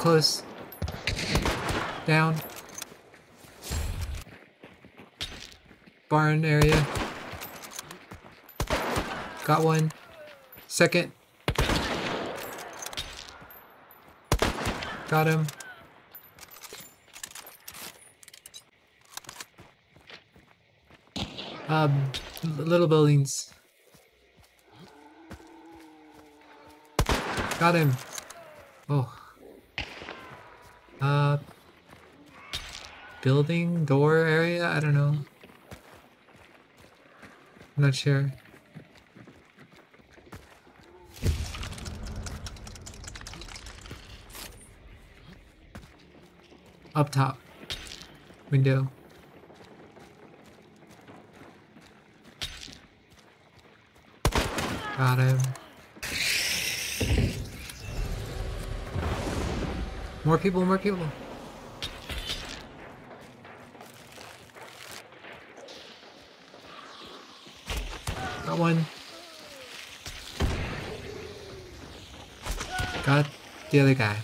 close. Down. Barn area. Got one. Second. Got him. Little buildings. Got him. Oh. Building? Door area? I don't know. I'm not sure. Up top. Window. Got him. More people, more people. Got one. Got the other guy.